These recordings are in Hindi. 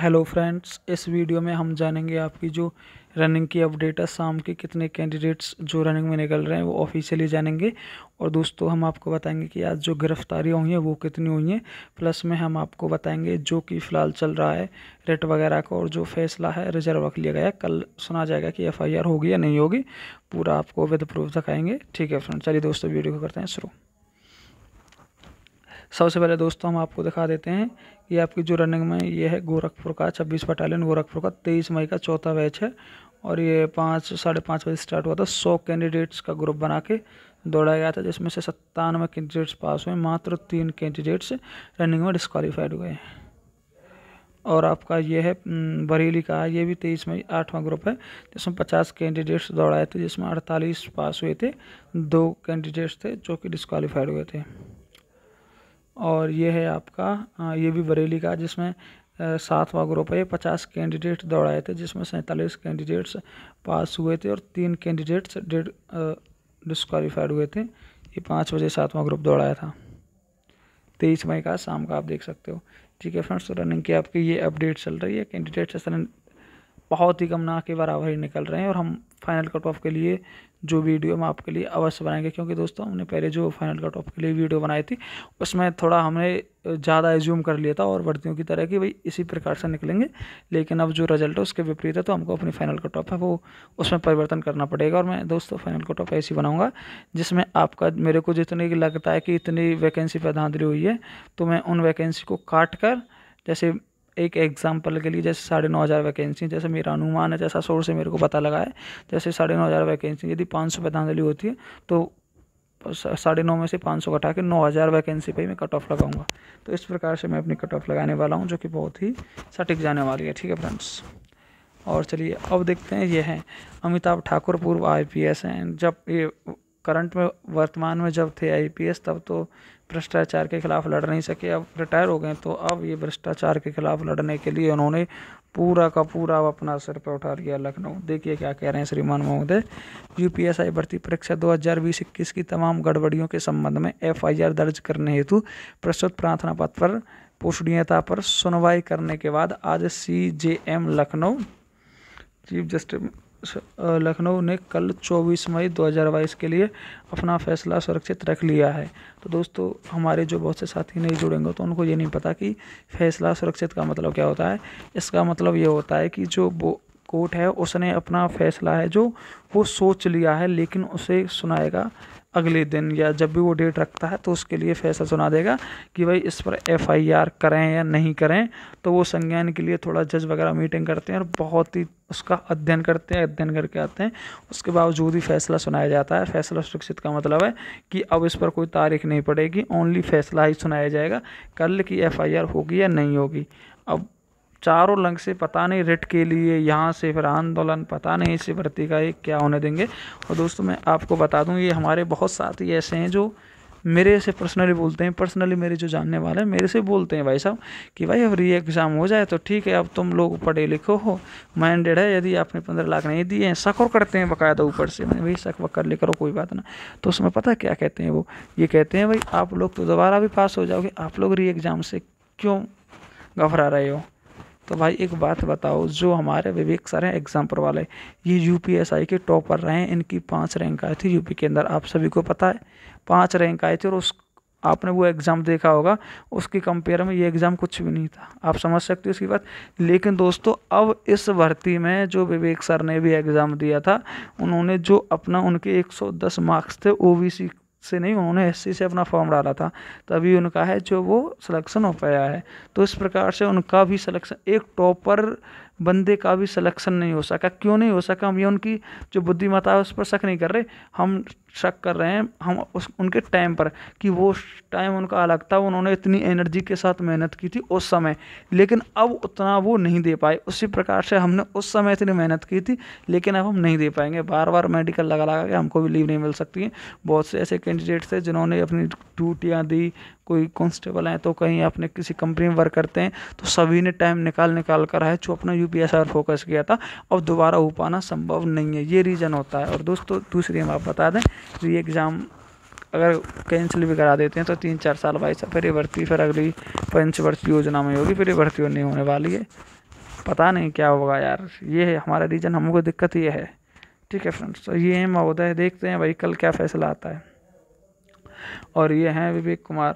हेलो फ्रेंड्स, इस वीडियो में हम जानेंगे आपकी जो रनिंग की अपडेट है, शाम के कितने कैंडिडेट्स जो रनिंग में निकल रहे हैं वो ऑफिशियली जानेंगे। और दोस्तों हम आपको बताएंगे कि आज जो गिरफ्तारियां हुई हैं वो कितनी हुई हैं, प्लस में हम आपको बताएंगे जो कि फ़िलहाल चल रहा है रेट वगैरह का, और जो फैसला है रिजर्व का लिया गया। कल सुना जाएगा कि FIR होगी या नहीं होगी, पूरा आपको विद प्रूफ दिखाएंगे। ठीक है फ्रेंड्स, चलिए दोस्तों वीडियो को करते हैं शुरू। सबसे पहले दोस्तों हम आपको दिखा देते हैं ये आपकी जो रनिंग में ये है गोरखपुर का 26 बटालियन, गोरखपुर का 23 मई का चौथा बैच है और ये 5:30 बजे स्टार्ट हुआ था। 100 कैंडिडेट्स का ग्रुप बना के दौड़ा गया था, जिसमें से 97 कैंडिडेट्स पास हुए, मात्र 3 कैंडिडेट्स रनिंग में डिस्क्वालीफाइड हुए हैं। और आपका ये है बरेली का, ये भी 23 मई 8वां ग्रुप है, जिसमें 50 कैंडिडेट्स दौड़ाए थे, जिसमें 48 पास हुए थे, 2 कैंडिडेट्स थे जो कि डिस्क्वालीफाइड हुए थे। और ये है आपका ये भी बरेली का, जिसमें 7वां ग्रुप है, 50 कैंडिडेट दौड़ाए थे, जिसमें 47 कैंडिडेट्स पास हुए थे और 3 कैंडिडेट्स डिस्क्वालीफाइड हुए थे। ये 5 बजे 7वां ग्रुप दौड़ाया था, 23 मई का शाम का आप देख सकते हो। ठीक है फ्रेंड्स, तो रनिंग की आपकी ये अपडेट चल रही है। कैंडिडेट्स इस तरह बहुत ही कम ना के बराबर ही निकल रहे हैं, और हम फाइनल कट ऑफ के लिए जो वीडियो हम आपके लिए अवश्य बनाएंगे, क्योंकि दोस्तों हमने पहले जो फाइनल कट ऑफ के लिए वीडियो बनाई थी उसमें थोड़ा हमने ज़्यादा एज्यूम कर लिया था और भर्तियों की तरह कि भाई इसी प्रकार से निकलेंगे, लेकिन अब जो रिजल्ट है उसके विपरीत है, तो हमको अपनी फाइनल कट ऑफ है वो उसमें परिवर्तन करना पड़ेगा। और मैं दोस्तों फाइनल कट ऑफ ऐसी बनाऊँगा जिसमें आपका मेरे को जितने लगता है कि इतनी वैकेंसी पर धांधली हुई है, तो मैं उन वैकेंसी को काट कर, जैसे एक एग्जाम्पल के लिए, जैसे 9,500 वैकेंसी, जैसे मेरा अनुमान है, जैसा सोर्स से मेरे को पता लगा है, जैसे 9,500 वैकेंसी, यदि 500 पे धांधली होती है तो 9.5 में से 500 घटा के 9,000 वैकेंसी पे मैं कट ऑफ लगाऊंगा। तो इस प्रकार से मैं अपनी कट ऑफ लगाने वाला हूं, जो कि बहुत ही सटीक जाने वाली है। ठीक है फ्रेंड्स, और चलिए अब देखते हैं। ये हैं अमिताभ ठाकुर, पूर्व IPS हैं। जब ये करंट में वर्तमान में जब थे IPS, तब तो भ्रष्टाचार के खिलाफ लड़ नहीं सके, अब रिटायर हो गए, तो अब ये भ्रष्टाचार के खिलाफ लड़ने के लिए उन्होंने पूरा का पूरा अपना सिर पर उठा लिया। लखनऊ देखिए क्या कह रहे हैं श्रीमान महोदय। UPSI भर्ती परीक्षा 2020-21 की तमाम गड़बड़ियों के संबंध में FIR दर्ज करने हेतु प्रस्तुत प्रार्थना पत्र पर पोषणीयता पर सुनवाई करने के बाद आज CJM Lucknow chief justice Lucknow ने कल 24 मई 2022 के लिए अपना फैसला सुरक्षित रख लिया है। तो दोस्तों हमारे जो बहुत से साथी नहीं जुड़ेंगे तो उनको ये नहीं पता कि फैसला सुरक्षित का मतलब क्या होता है। इसका मतलब ये होता है कि जो वो कोर्ट है उसने अपना फैसला है जो वो सोच लिया है, लेकिन उसे सुनाएगा अगले दिन या जब भी वो डेट रखता है, तो उसके लिए फैसला सुना देगा कि भाई इस पर FIR करें या नहीं करें। तो वो संज्ञान के लिए थोड़ा जज वगैरह मीटिंग करते हैं और बहुत ही उसका अध्ययन करते हैं, अध्ययन करके आते हैं, उसके बावजूद ही फैसला सुनाया जाता है। फैसला सुरक्षित का मतलब है कि अब इस पर कोई तारीख नहीं पड़ेगी, ओनली फैसला ही सुनाया जाएगा कल कि FIR होगी या नहीं होगी। अब चारों लंग से पता नहीं रिट के लिए, यहाँ से फिर आंदोलन, पता नहीं इस भर्ती का ये क्या होने देंगे। और दोस्तों मैं आपको बता दूं, ये हमारे बहुत साथी ऐसे हैं जो मेरे से पर्सनली बोलते हैं, पर्सनली मेरे जो जानने वाले हैं मेरे से बोलते हैं भाई साहब कि भाई अब री एग्ज़ाम हो जाए तो ठीक है, अब तुम लोग पढ़े लिखो हो, माइंडेड है, यदि आपने 15 लाख नहीं दिए हैं, शक और करते हैं बाकायदा ऊपर से। मैंने भाई शक वक्कर ले करो, कोई बात ना। तो उसमें पता क्या कहते हैं वो, ये कहते हैं भाई आप लोग तो दोबारा भी पास हो जाओगे, आप लोग री एग्ज़ाम से क्यों घबरा रहे हो। तो भाई एक बात बताओ, जो हमारे विवेक सर हैं एग्जाम्पल वाले, ये UPSI के टॉपर रहे हैं, इनकी 5 रैंक आई थी UP के अंदर, आप सभी को पता है 5 रैंक आई थी। और उस आपने वो एग्ज़ाम देखा होगा, उसके कंपेयर में ये एग्ज़ाम कुछ भी नहीं था, आप समझ सकते हो इसकी बात। लेकिन दोस्तों अब इस भर्ती में जो विवेक सर ने भी एग्ज़ाम दिया था, उन्होंने जो अपना उनके 110 मार्क्स थे, OBC से नहीं उन्होंने SC से अपना फॉर्म डाला था, तभी उनका है जो वो सिलेक्शन हो पाया है। तो इस प्रकार से उनका भी सिलेक्शन, एक टॉपर बंदे का भी सिलेक्शन नहीं हो सका। क्यों नहीं हो सका? हम ये उनकी जो बुद्धिमत्ता है उस पर शक नहीं कर रहे, हम शक कर रहे हैं हम उनके टाइम पर, कि वो टाइम उनका अलग था, उन्होंने इतनी एनर्जी के साथ मेहनत की थी उस समय, लेकिन अब उतना वो नहीं दे पाए। उसी प्रकार से हमने उस समय इतनी मेहनत की थी, लेकिन अब हम नहीं दे पाएंगे। बार बार मेडिकल लगा लगा के हमको भी लीव नहीं मिल सकती है। बहुत से ऐसे कैंडिडेट्स थे जिन्होंने अपनी ड्यूटियाँ दी, कोई कांस्टेबल हैं तो कहीं अपने किसी कंपनी में वर्क करते हैं, तो सभी ने टाइम निकाल कर है जो अपना UPSI पर फोकस किया था, अब दोबारा हो पाना संभव नहीं है। ये रीज़न होता है। और दोस्तों दूसरी हम आप बता दें, री एग्ज़ाम अगर कैंसिल भी करा देते हैं तो 3-4 साल भाई साहब फिर ये भर्ती, फिर अगली पंचवर्षीय योजना में होगी, फिर ये भर्ती नहीं होने वाली है। पता नहीं क्या होगा यार, ये है हमारा रीजन, हमको दिक्कत ये है। ठीक है फ्रेंड्स, तो ये है महोदय, देखते हैं भाई कल क्या फैसला आता है। और ये हैं विवेक कुमार,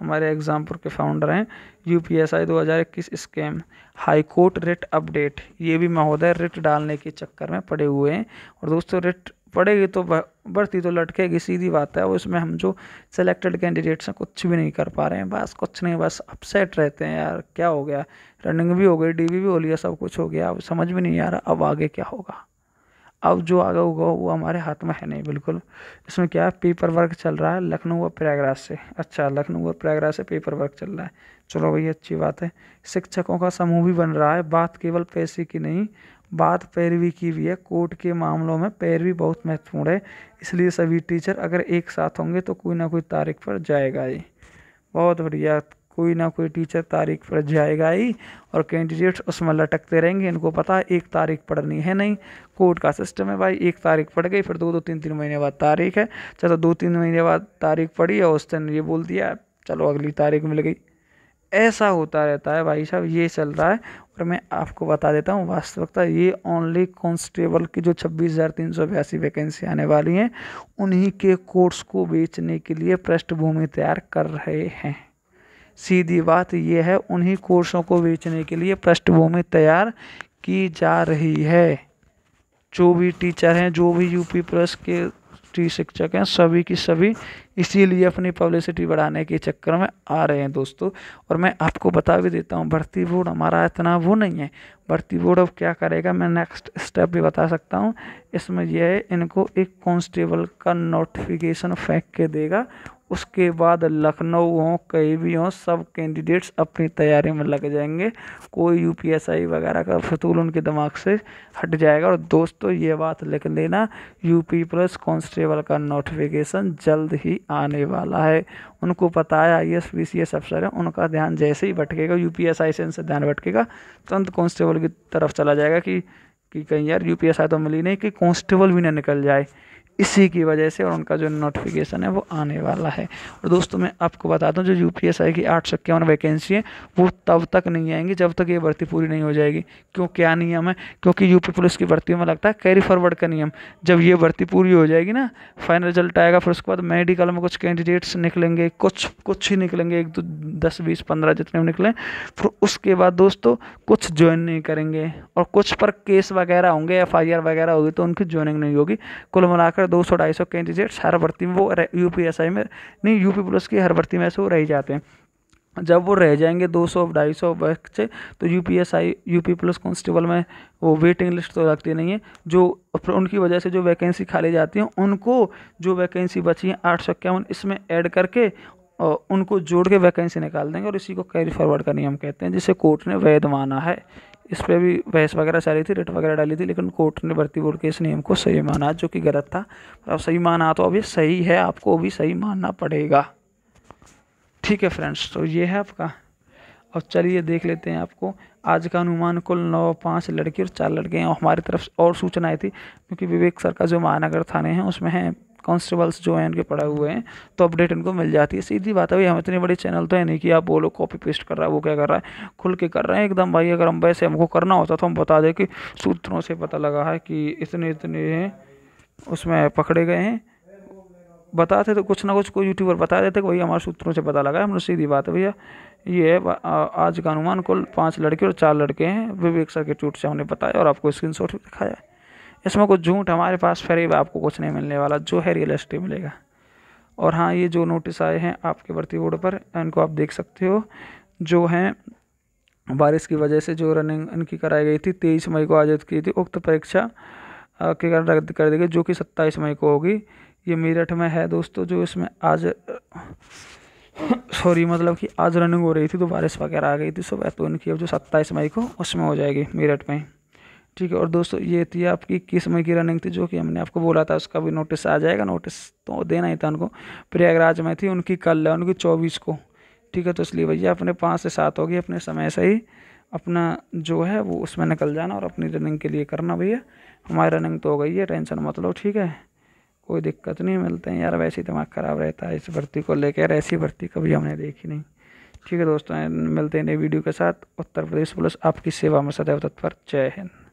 हमारे एग्जामपुर के फाउंडर हैं। UPSI 2021 scheme, high court writ update, ये भी महोदय रिट डालने के चक्कर में पड़े हुए हैं। और दोस्तों रिट पड़ेगी तो बढ़ती तो लटकेगी, सीधी बात है। और इसमें हम जो सिलेक्टेड कैंडिडेट्स हैं कुछ भी नहीं कर पा रहे हैं, बस कुछ नहीं, बस अपसेट रहते हैं यार, क्या हो गया। रनिंग भी हो गई, डीबी भी हो लिया, सब कुछ हो गया, अब समझ भी नहीं आ रहा अब आगे क्या होगा। अब जो आगे होगा वो हमारे हाथ में है नहीं बिल्कुल। इसमें क्या है, पेपर वर्क चल रहा है लखनऊ और प्रयागराज से। अच्छा, लखनऊ और प्रयागराज से पेपर वर्क चल रहा है, चलो भाई अच्छी बात है। शिक्षकों का समूह भी बन रहा है, बात केवल पैसे की नहीं, बात पैरवी की भी है। कोर्ट के मामलों में पैरवी बहुत महत्वपूर्ण है, इसलिए सभी टीचर अगर एक साथ होंगे तो कोई ना कोई तारीख पर जाएगा ही। बहुत बढ़िया, कोई ना कोई टीचर तारीख पर जाएगा ही, और कैंडिडेट्स उसमें लटकते रहेंगे। इनको पता है एक तारीख पढ़नी है नहीं, कोर्ट का सिस्टम है भाई, एक तारीख पड़ गई फिर दो तीन महीने बाद तारीख है। चलो 2-3 महीने बाद तारीख पड़ी और उस दिन ये बोल दिया चलो अगली तारीख मिल गई, ऐसा होता रहता है भाई साहब, ये चल रहा है। और मैं आपको बता देता हूँ वास्तविकता, ये ओनली कांस्टेबल की जो 26,382 वैकेंसी आने वाली हैं, उन्हीं के कोर्स को बेचने के लिए पृष्ठभूमि तैयार कर रहे हैं। सीधी बात ये है, उन्हीं कोर्सों को बेचने के लिए पृष्ठभूमि तैयार की जा रही है। जो भी टीचर हैं, जो भी यूपी प्लस के शिक्षक हैं, सभी की सभी इसीलिए अपनी पब्लिसिटी बढ़ाने के चक्कर में आ रहे हैं दोस्तों। और मैं आपको बता भी देता हूँ, भर्ती बोर्ड हमारा इतना वो नहीं है, भर्ती बोर्ड अब क्या करेगा मैं नेक्स्ट स्टेप भी बता सकता हूँ। इसमें यह है, इनको एक कांस्टेबल का नोटिफिकेशन फेंक के देगा, उसके बाद लखनऊ हों कहीं भी हों सब कैंडिडेट्स अपनी तैयारी में लग जाएंगे, कोई यूपीएसआई वगैरह का फतूल उनके दिमाग से हट जाएगा। और दोस्तों ये बात लिख लेना, यूपी प्लस कांस्टेबल का नोटिफिकेशन जल्द ही आने वाला है। उनको पता है IAS PCS अफसर है, उनका ध्यान जैसे ही भटकेगा यूपीएसआई से, इनसे ध्यान भटकेगा तुरंत कांस्टेबल की तरफ चला जाएगा कि कहीं यार यूपीएसआई तो मिली नहीं, कि कांस्टेबल भी ना निकल जाए, इसी की वजह से। और उनका जो नोटिफिकेशन है वो आने वाला है। और दोस्तों मैं आपको बता दूं, जो यूपीएसआई की 851 वैकेंसी है वो तब तक नहीं आएंगी जब तक ये भर्ती पूरी नहीं हो जाएगी। क्यों, क्या नियम है, क्योंकि यूपी पुलिस की भर्ती में लगता है कैरी फॉरवर्ड का नियम। जब ये भर्ती पूरी हो जाएगी ना, फाइनल रिजल्ट आएगा, फिर उसके बाद मेडिकल में कुछ कैंडिडेट्स निकलेंगे, कुछ ही निकलेंगे, 1, 2, 10, 20, 15 जितने भी निकलें। फिर उसके बाद दोस्तों कुछ ज्वाइन नहीं करेंगे, और कुछ पर केस वगैरह होंगे, FIR वगैरह होगी तो उनकी ज्वाइनिंग नहीं होगी। कुल मिलाकर 200-250 कैंडिडेट्स हर भर्ती में, वो यूपीएसआई में नहीं, यूपी पुलिस की हर भर्ती में ऐसे वो रह जाते हैं। जब वो रह जाएंगे 200-250 बच्चे, तो यूपीएसआई यूपी पुलिस कांस्टेबल में वो वेटिंग लिस्ट तो लगती नहीं है। जो उनकी वजह से जो वैकेंसी खाली जाती है, उनको जो वैकेंसी बची है 851 इसमें ऐड करके उनको जोड़ के वैकेंसी निकाल देंगे, और इसी को कैरी फॉरवर्ड का नियम कहते हैं, जिसे कोर्ट ने वैध माना है। इस पर भी बहस वगैरह चली थी, रिट वगैरह डाली थी, लेकिन कोर्ट ने भर्ती बोर्ड के इस नियम को सही माना, जो कि गलत था। अब सही माना तो अब ये सही है, आपको भी सही मानना पड़ेगा। ठीक है फ्रेंड्स, तो ये है आपका। और चलिए देख लेते हैं आपको आज का अनुमान। कुल 9, 5 लड़की और 4 लड़के हैं। और हमारी तरफ और सूचना आई थी, क्योंकि विवेक सर का जो महानगर थाने हैं उसमें हैं कांस्टेबल्स जो हैं उनके पड़े हुए हैं, तो अपडेट इनको मिल जाती है। सीधी बात है भाई, हम इतने बड़े चैनल तो है नहीं कि आप बोलो कॉपी पेस्ट कर रहा है, वो क्या कर रहा है, खुल के कर रहे हैं एकदम भाई। अगर हम वैसे हमको करना होता तो हम बता दें कि सूत्रों से पता लगा है कि इतने हैं उसमें पकड़े गए हैं, बताते तो कुछ ना कुछ कोई यूट्यूबर बता देते कि भाई हमारे सूत्रों से पता लगा है हमने। सीधी बात है भैया, ये है आज का अनुमान। कुल 5 लड़के और 4 लड़के हैं, विवेक सर के ट्वीट से हमने बताया और आपको स्क्रीनशॉट भी दिखाया है। इसमें कुछ झूठ हमारे पास फेरीब आपको कुछ नहीं मिलने वाला, जो है रियलिस्टिक मिलेगा। और हाँ, ये जो नोटिस आए हैं आपके भर्ती बोर्ड पर, इनको आप देख सकते हो, जो हैं बारिश की वजह से जो रनिंग इनकी कराई गई थी 23 मई को आयोजित की थी, उक्त परीक्षा के कारण रद्द कर दी गई, जो कि 27 मई को होगी। ये मेरठ में है दोस्तों, जो इसमें आज मतलब कि आज रनिंग हो रही थी तो बारिश वगैरह आ गई थी सुबह, तो इनकी अब जो 27 मई को उसमें हो जाएगी मेरठ में। ठीक है। और दोस्तों ये थी आपकी 21 मई की रनिंग थी, जो कि हमने आपको बोला था उसका भी नोटिस आ जाएगा, नोटिस तो देना ही था उनको। प्रयागराज में थी उनकी कल है, उनकी 24 को। ठीक है, तो इसलिए भैया अपने 5 से 7 होगी, अपने समय से ही अपना जो है वो उसमें निकल जाना और अपनी रनिंग के लिए करना भैया। हमारी रनिंग तो हो गई है, टेंशन मत लो, ठीक है, कोई दिक्कत नहीं। मिलते हैं यार, वैसे ही दिमाग ख़राब रहता है इस भर्ती को लेकर, ऐसी भर्ती कभी हमने देखी नहीं। ठीक है दोस्तों, मिलते हैं नए वीडियो के साथ। उत्तर प्रदेश पुलिस आपकी सेवा में सदैव तत्पर। जय हिंद।